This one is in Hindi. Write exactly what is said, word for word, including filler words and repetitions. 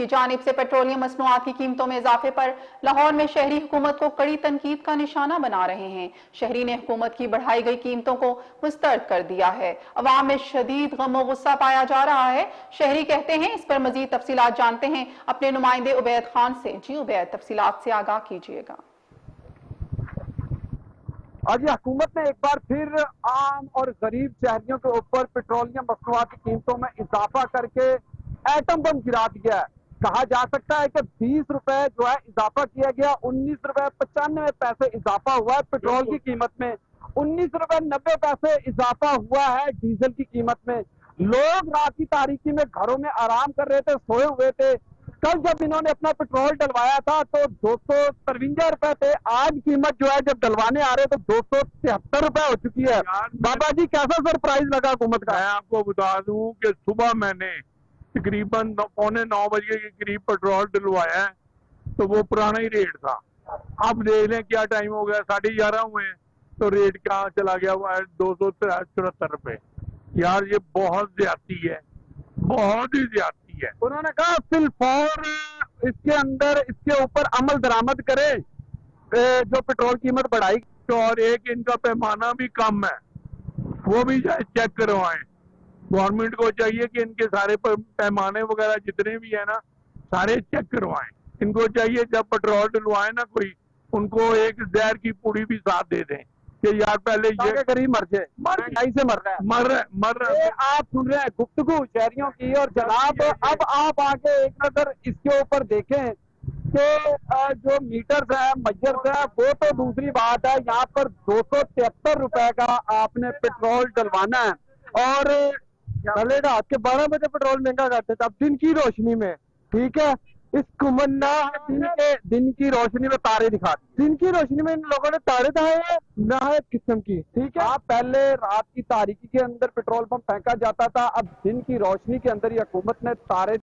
की जानिब से पेट्रोलियम मसनूआत की कीमतों में इजाफे पर लाहौर में शहरी हुकूमत को कड़ी तनकीद का निशाना बना रहे हैं। शहरी ने हुकूमत की बढ़ाई गई कीमतों को मुस्तर्द कर दिया है। अवाम में शदीद गमो गुस्सा पाया जा रहा है, शहरी कहते हैं। इस पर मजीद तफसीलात जानते हैं अपने नुमाइंदे उबैद खान से। जी उबैद, तफसीलात से आगाह कीजिएगा। आज हुकूमत ने एक बार फिर आम और गरीब शहरियों के ऊपर पेट्रोलियम मसनूआत की कीमतों में इजाफा करके एटम बम गिरा दिया है। कहा जा सकता है कि बीस रुपए जो है इजाफा किया गया, उन्नीस रुपए पचानवे पैसे इजाफा हुआ है पेट्रोल की कीमत में, उन्नीस रुपए नब्बे पैसे इजाफा हुआ है डीजल की कीमत में। लोग रात की तारीकी में घरों में आराम कर रहे थे, सोए हुए थे। कल जब इन्होंने अपना पेट्रोल डलवाया था तो दो सौ तिरवंजा रुपए थे। आज कीमत जो है जब डलवाने आ रहे तो दो सौ तिहत्तर रुपए हो चुकी है। बाबा जी, कैसा सरप्राइज लगा हुकूमत का? मैं आपको बता दूं कि सुबह मैंने तकरीबन पौने नौ बजे के करीब पेट्रोल डलवाया है तो वो पुराना ही रेट था। अब देख लें क्या टाइम हो गया, साढ़े ग्यारह हुए हैं तो रेट कहाँ चला गया हुआ है, दो सौ चौहत्तर रुपए। यार ये बहुत ज्यादती है, बहुत ही ज्यादा। उन्होंने कहा फिलफौर इसके अंदर इसके ऊपर अमल दरामद करे जो पेट्रोल कीमत बढ़ाई, तो और एक इनका पैमाना भी कम है, वो भी चेक करवाएं। गवर्नमेंट को चाहिए कि इनके सारे पैमाने वगैरह जितने भी है ना सारे चेक करवाएं। इनको चाहिए जब पेट्रोल डलवाए ना कोई, उनको एक जहर की पूरी भी साथ दे दें कि यार पहले ये गरीब मर जाए, मर से मर रहा है, मर रहा है, मर रहा है। आप सुन रहे हैं गुफ्तगू शहरियों की। और जनाब अब आप आके एक नजर इसके ऊपर देखें कि जो मीटर्स है, मजर्स है, वो तो दूसरी बात है, यहाँ पर दो सौ तिहत्तर रुपए का आपने पेट्रोल डलवाना है। और पहले रात के बारह बजे पेट्रोल महंगा करते थे, अब दिन की रोशनी में, ठीक है, इस कुमन्ना दिन के दिन की रोशनी में तारे दिखा दिए। दिन की रोशनी में इन लोगों ने तारे दिखाए हैं नहायत किस्म की, ठीक है। आप पहले रात की तारीकी के अंदर पेट्रोल पंप फेंका जाता था, अब दिन की रोशनी के अंदर ये हुकूमत ने तारे